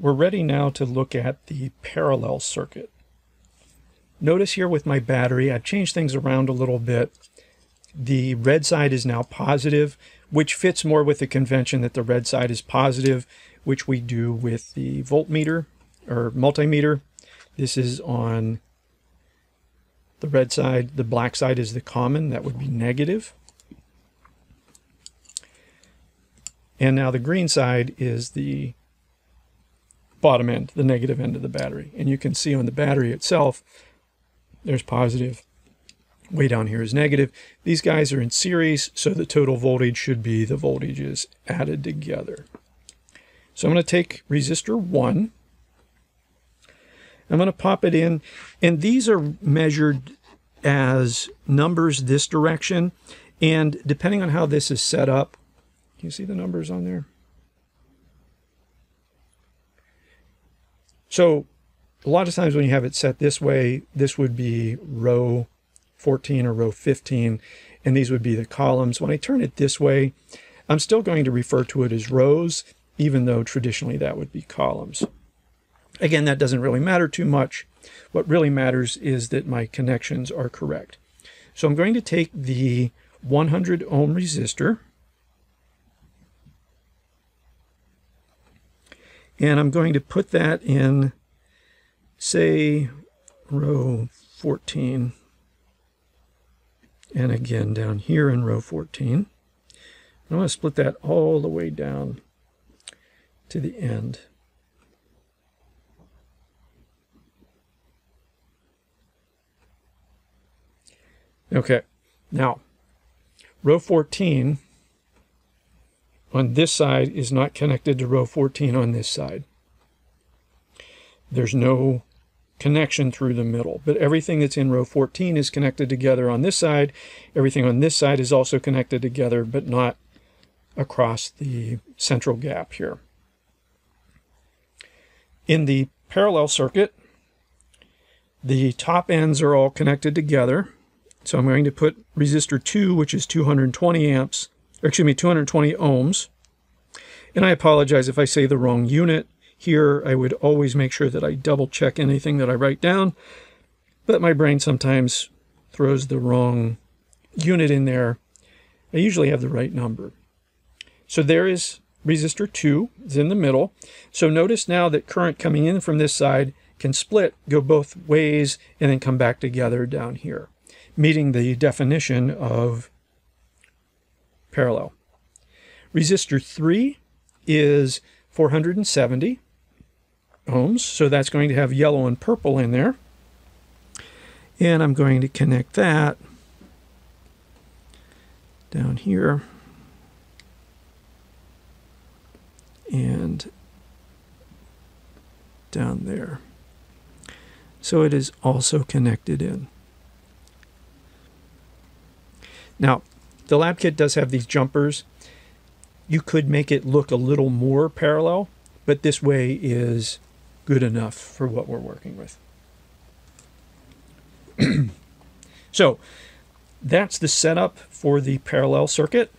We're ready now to look at the parallel circuit. Notice here with my battery, I've changed things around a little bit. The red side is now positive, which fits more with the convention that the red side is positive, which we do with the voltmeter or multimeter. This is on the red side. The black side is the common. That would be negative. And now the green side is the bottom end, the negative end of the battery. And you can see on the battery itself, there's positive. Way down here is negative. These guys are in series, so the total voltage should be the voltages added together. So I'm going to take resistor 1. I'm going to pop it in, and these are measured as numbers this direction. And depending on how this is set up, can you see the numbers on there? So a lot of times when you have it set this way, this would be row 14 or row 15, and these would be the columns. When I turn it this way, I'm still going to refer to it as rows, even though traditionally that would be columns. Again, that doesn't really matter too much. What really matters is that my connections are correct. So I'm going to take the 100 ohm resistor, and I'm going to put that in, say, row 14, and again down here in row 14. I'm going to split that all the way down to the end. Okay, now row 14 on this side is not connected to row 14 on this side. There's no connection through the middle, but everything that's in row 14 is connected together on this side. Everything on this side is also connected together, but not across the central gap here. In the parallel circuit, the top ends are all connected together. So I'm going to put resistor 2, which is 220 amps, or excuse me, 220 ohms. And I apologize if I say the wrong unit here. I would always make sure that I double check anything that I write down, but my brain sometimes throws the wrong unit in there. I usually have the right number. So there is resistor 2, it's in the middle. So notice now that current coming in from this side can split, go both ways, and then come back together down here, meeting the definition of parallel. Resistor 3 is 470 ohms, so that's going to have yellow and purple in there. And I'm going to connect that down here and down there. So it is also connected in. Now, the lab kit does have these jumpers. You could make it look a little more parallel, but this way is good enough for what we're working with. So that's the setup for the parallel circuit.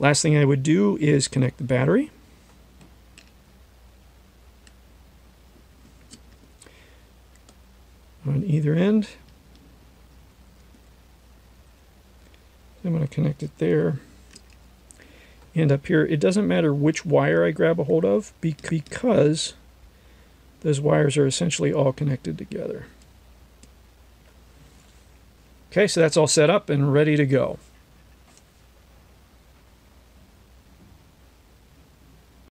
Last thing I would do is connect the battery. On either end. I'm going to connect it there and up here. It doesn't matter which wire I grab a hold of because those wires are essentially all connected together. Okay, so that's all set up and ready to go.